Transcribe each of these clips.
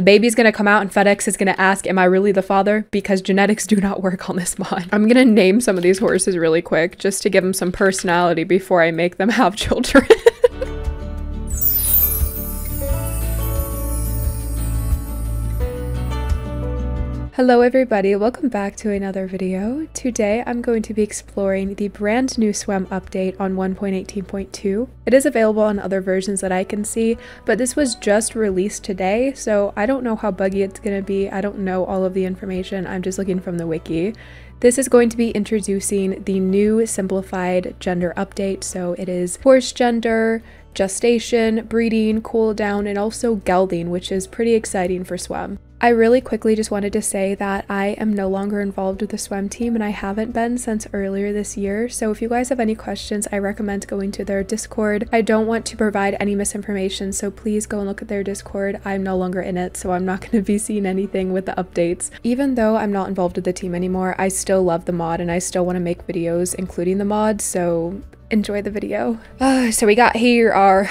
The baby's gonna come out and FedEx is gonna ask, am I really the father? Because genetics do not work on this mod. I'm gonna name some of these horses really quick just to give them some personality before I make them have children. Hello everybody, welcome back to another video. Today I'm going to be exploring the brand new SWEM update on 1.18.2. It is available on other versions that I can see, but this was just released today, so I don't know how buggy it's going to be. I don't know all of the information, I'm just looking from the wiki. This is going to be introducing the new simplified gender update, so it is horse gender, gestation, breeding, cooldown, and also gelding, which is pretty exciting for SWEM. I really quickly just wanted to say that I am no longer involved with the SWEM team, and I haven't been since earlier this year, so if you guys have any questions, I recommend going to their Discord. I don't want to provide any misinformation, so please go and look at their Discord. I'm no longer in it, so I'm not going to be seeing anything with the updates. Even though I'm not involved with the team anymore, I still love the mod, and I still want to make videos including the mod, so enjoy the video. So we got here our...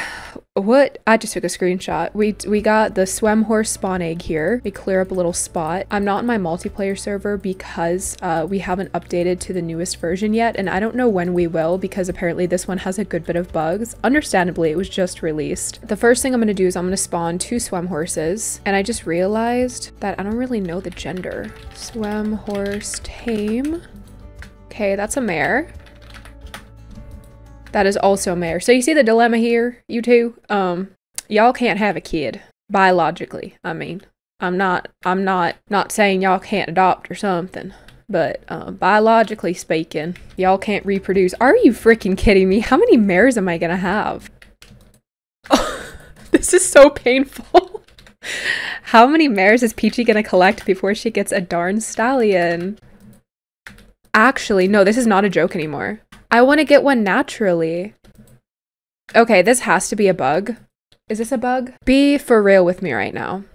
What? I just took a screenshot. We got the SWEM horse spawn egg here. We clear up a little spot. I'm not on my multiplayer server because we haven't updated to the newest version yet, and I don't know when we will because apparently this one has a good bit of bugs. Understandably, it was just released. The first thing I'm going to do is I'm going to spawn two SWEM horses, and I just realized that I don't really know the gender. SWEM horse tame. Okay, that's a mare. That is also mare. So you see the dilemma here, you two? Y'all can't have a kid. Biologically, I mean. I'm not saying y'all can't adopt or something. But biologically speaking, y'all can't reproduce. Are you freaking kidding me? How many mares am I gonna have? Oh, this is so painful. How many mares is Peachy gonna collect before she gets a darn stallion? Actually, no, this is not a joke anymore. I want to get one naturally. Okay, this has to be a bug. Is this a bug? Be for real with me right now.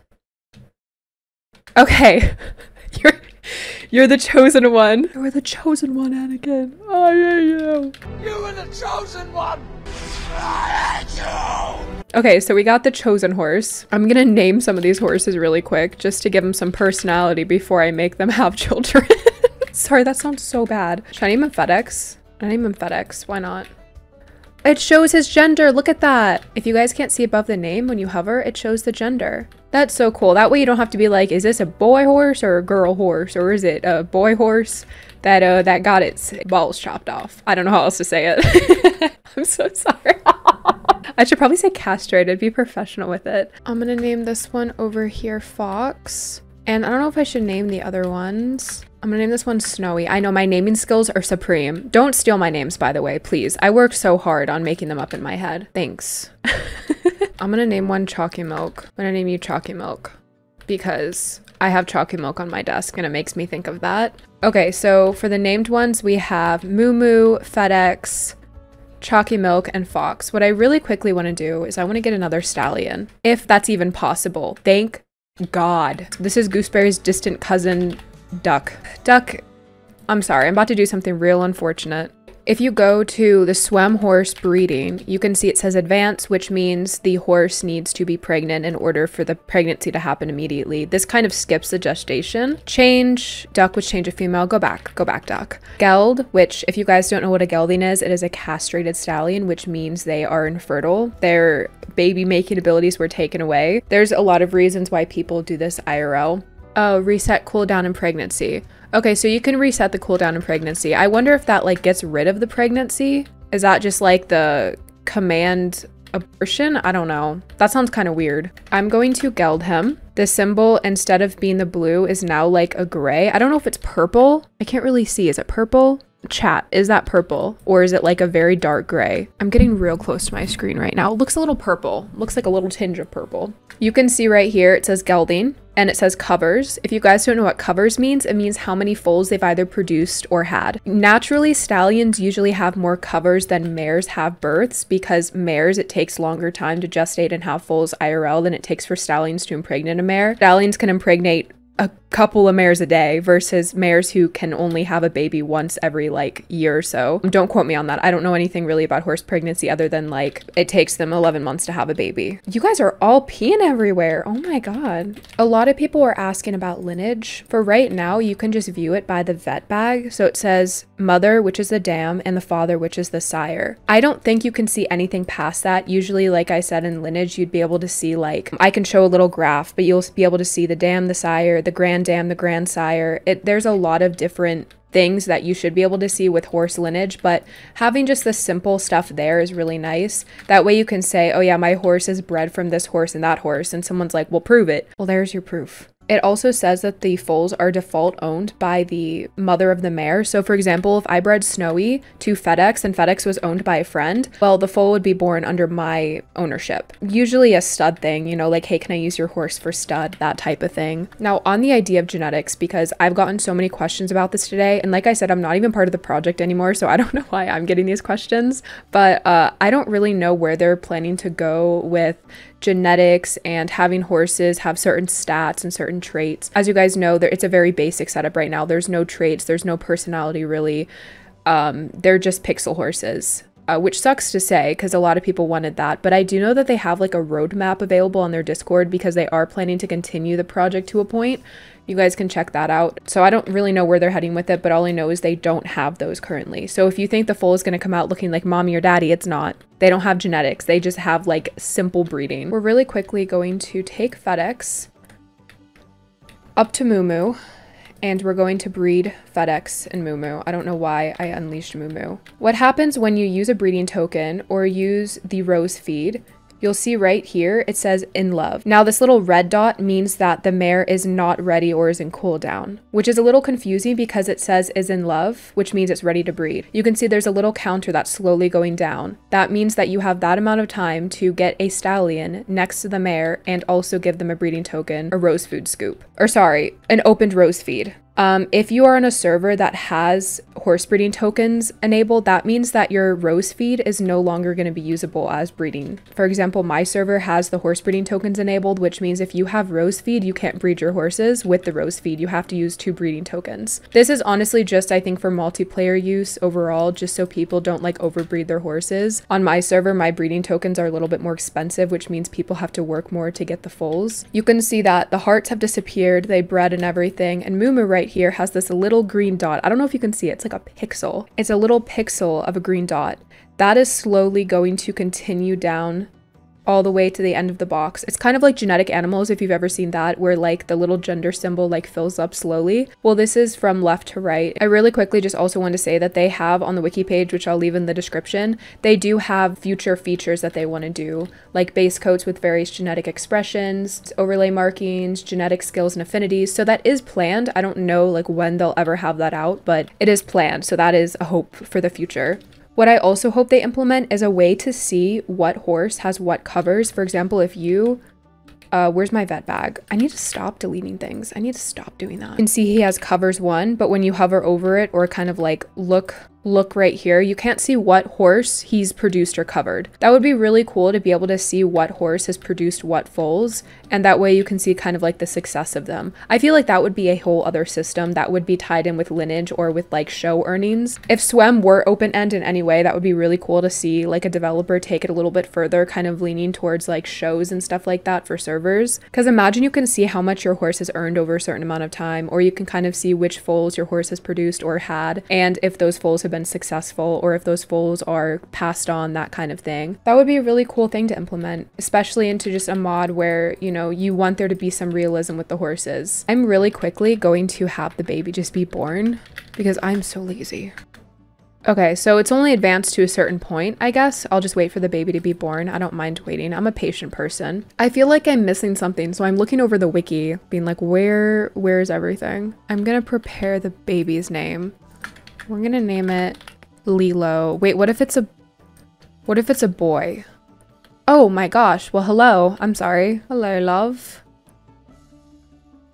Okay. You're the chosen one. You are the chosen one, Anakin. I hate you. You were the chosen one. I hate you. Okay, so we got the chosen horse. I'm gonna name some of these horses really quick just to give them some personality before I make them have children. Sorry, that sounds so bad. Should I name him FedEx? I name him FedEx. Why not? It shows his gender. Look at that. If you guys can't see above the name when you hover, it shows the gender. That's so cool. That way you don't have to be like, is this a boy horse or a girl horse? Or is it a boy horse that that got its balls chopped off? I don't know how else to say it. I'm so sorry. I should probably say castrated. Be professional with it. I'm gonna name this one over here Fox. And I don't know if I should name the other ones. I'm gonna name this one Snowy. I know my naming skills are supreme. Don't steal my names, by the way, please. I worked so hard on making them up in my head. Thanks. I'm gonna name one Chalky Milk. I'm gonna name you Chalky Milk because I have Chalky Milk on my desk and it makes me think of that. Okay, so for the named ones, we have Moo Moo, FedEx, Chalky Milk, and Fox. What I really quickly wanna do is I wanna get another stallion, if that's even possible. Thank God. This is Gooseberry's distant cousin, Duck. I'm sorry, I'm about to do something real unfortunate. If you go to the SWEM horse breeding, you can see it says advance, which means the horse needs to be pregnant in order for the pregnancy to happen immediately. This kind of skips the gestation. Change, Duck, which change a female. Go back, Duck. Geld, which if you guys don't know what a gelding is, it is a castrated stallion, which means they are infertile. Their baby making abilities were taken away. There's a lot of reasons why people do this IRL. Oh, reset cooldown in pregnancy. Okay, so you can reset the cooldown in pregnancy. I wonder if that like gets rid of the pregnancy. Is that just like the command abortion? I don't know. That sounds kind of weird. I'm going to geld him. The symbol, instead of being the blue, is now like a gray. I don't know if it's purple. I can't really see. Is it purple? Chat, is that purple or is it like a very dark gray? I'm getting real close to my screen right now. It looks a little purple. It looks like a little tinge of purple. You can see right here it says gelding and it says covers. If you guys don't know what covers means, it means how many foals they've either produced or had. Naturally, stallions usually have more covers than mares have births because mares, it takes longer time to gestate and have foals IRL than it takes for stallions to impregnate a mare. Stallions can impregnate a couple of mares a day versus mares who can only have a baby once every like year or so. Don't quote me on that. I don't know anything really about horse pregnancy other than like it takes them 11 months to have a baby. You guys are all peeing everywhere. Oh my God. A lot of people are asking about lineage. For right now, you can just view it by the vet bag. So it says mother, which is the dam, and the father, which is the sire. I don't think you can see anything past that. Usually, like I said, in lineage, you'd be able to see, like, I can show a little graph, but you'll be able to see the dam, the sire, the grand dam, the grand sire. There's a lot of different things that you should be able to see with horse lineage, but having just the simple stuff there is really nice. That way you can say, oh yeah, my horse is bred from this horse and that horse, and someone's like, well, prove it. Well, there's your proof. It also says that the foals are default owned by the mother of the mare. So for example, if I bred Snowy to FedEx and FedEx was owned by a friend, well, the foal would be born under my ownership. Usually a stud thing, you know, like, hey, can I use your horse for stud? That type of thing. Now on the idea of genetics, because I've gotten so many questions about this today. And like I said, I'm not even part of the project anymore, so I don't know why I'm getting these questions, but I don't really know where they're planning to go with genetics and having horses have certain stats and certain traits. As you guys know, it's a very basic setup right now. There's no traits, there's no personality really. They're just pixel horses. Which sucks to say because a lot of people wanted that, but I do know that they have like a roadmap available on their Discord because they are planning to continue the project to a point. You guys can check that out. So I don't really know where they're heading with it, but all I know is they don't have those currently. So if you think the foal is going to come out looking like mommy or daddy, it's not. They don't have genetics. They just have like simple breeding. We're really quickly going to take FedEx up to Moo Moo. And we're going to breed FedEx and Moo Moo. I don't know why I unleashed Moo Moo. What happens when you use a breeding token or use the rose feed, you'll see right here, it says in love. Now this little red dot means that the mare is not ready or is in cooldown, which is a little confusing because it says is in love, which means it's ready to breed. You can see there's a little counter that's slowly going down. That means that you have that amount of time to get a stallion next to the mare and also give them a breeding token, a rose food scoop, or sorry, an opened rose feed. If you are on a server that has horse breeding tokens enabled, that means that your rose feed is no longer going to be usable as breeding. For example, my server has the horse breeding tokens enabled, which means if you have rose feed, you can't breed your horses with the rose feed. You have to use 2 breeding tokens. This is honestly just, I think, for multiplayer use overall, just so people don't like overbreed their horses. On my server, my breeding tokens are a little bit more expensive, which means people have to work more to get the foals. You can see that the hearts have disappeared, they bred and everything, and Moo Moo right here has this little green dot. I don't know if you can see it. It's like a pixel. It's a little pixel of a green dot. That is slowly going to continue down all the way to the end of the box. It's kind of like genetic animals, if you've ever seen that, where like the little gender symbol like fills up slowly. Well, this is from left to right. I really quickly just also want to say that they have on the wiki page, which I'll leave in the description, they do have future features that they want to do, like base coats with various genetic expressions, overlay markings, genetic skills and affinities. So that is planned. I don't know like when they'll ever have that out, but it is planned. So that is a hope for the future. What I also hope they implement is a way to see what horse has what covers. For example, if you, where's my vet bag? I need to stop deleting things. I need to stop doing that. You can see he has covers 1, but when you hover over it or kind of like look right here, you can't see what horse he's produced or covered. That would be really cool to be able to see what horse has produced what foals, and that way you can see kind of like the success of them. I feel like that would be a whole other system that would be tied in with lineage or with like show earnings. If SWEM were open-end in any way, that would be really cool to see like a developer take it a little bit further, kind of leaning towards like shows and stuff like that for servers. Because imagine you can see how much your horse has earned over a certain amount of time, or you can kind of see which foals your horse has produced or had, and if those foals have been successful or if those foals are passed on, that kind of thing. That would be a really cool thing to implement, especially into just a mod where, you know, you want there to be some realism with the horses. I'm really quickly going to have the baby just be born because I'm so lazy. Okay, so it's only advanced to a certain point, I guess. I'll just wait for the baby to be born. I don't mind waiting. I'm a patient person. I feel like I'm missing something, so I'm looking over the wiki, being like, where's everything? I'm gonna prepare the baby's name. We're gonna name it Lilo. Wait, what if it's a boy? Oh my gosh, well hello, I'm sorry. Hello, love.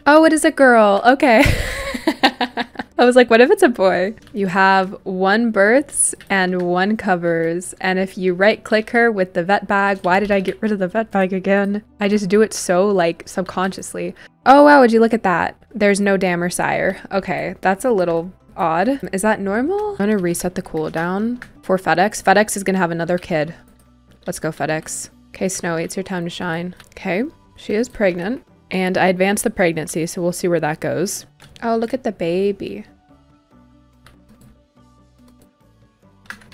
Oh, it is a girl, okay. I was like, what if it's a boy? You have one births and one covers. And if you right click her with the vet bag, why did I get rid of the vet bag again? I just do it so like subconsciously. Oh wow, would you look at that? There's no dam or sire. Okay, that's a little odd. Is that normal? I'm gonna reset the cooldown for FedEx. FedEx is gonna have another kid. Let's go, FedEx. Okay, Snowy, it's your time to shine. Okay, she is pregnant. And I advanced the pregnancy, so we'll see where that goes. Oh, look at the baby.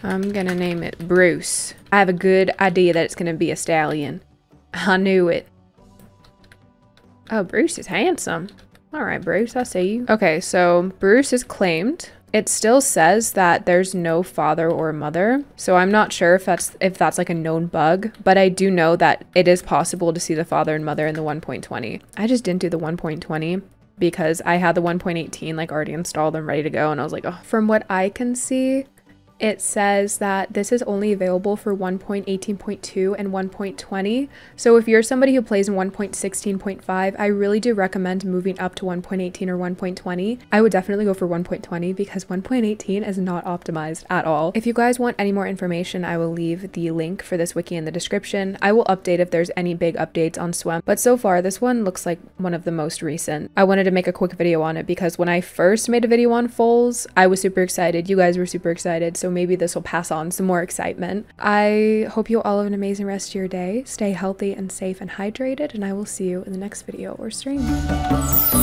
I'm gonna name it Bruce. I have a good idea that it's gonna be a stallion. I knew it. Oh, Bruce is handsome. All right, Bruce, I see you. Okay, so Bruce is claimed. It still says that there's no father or mother, so I'm not sure if that's like a known bug, but I do know that it is possible to see the father and mother in the 1.20. I just didn't do the 1.20 because I had the 1.18 like already installed and ready to go, and I was like, oh. From what I can see, it says that this is only available for 1.18.2 and 1.20. So if you're somebody who plays in 1.16.5, I really do recommend moving up to 1.18 or 1.20. I would definitely go for 1.20 because 1.18 is not optimized at all. If you guys want any more information, I will leave the link for this wiki in the description. I will update if there's any big updates on SWEM, but so far this one looks like one of the most recent. I wanted to make a quick video on it because when I first made a video on foals, I was super excited. You guys were super excited. So maybe this will pass on some more excitement. I hope you all have an amazing rest of your day. Stay healthy and safe and hydrated, and I will see you in the next video or stream.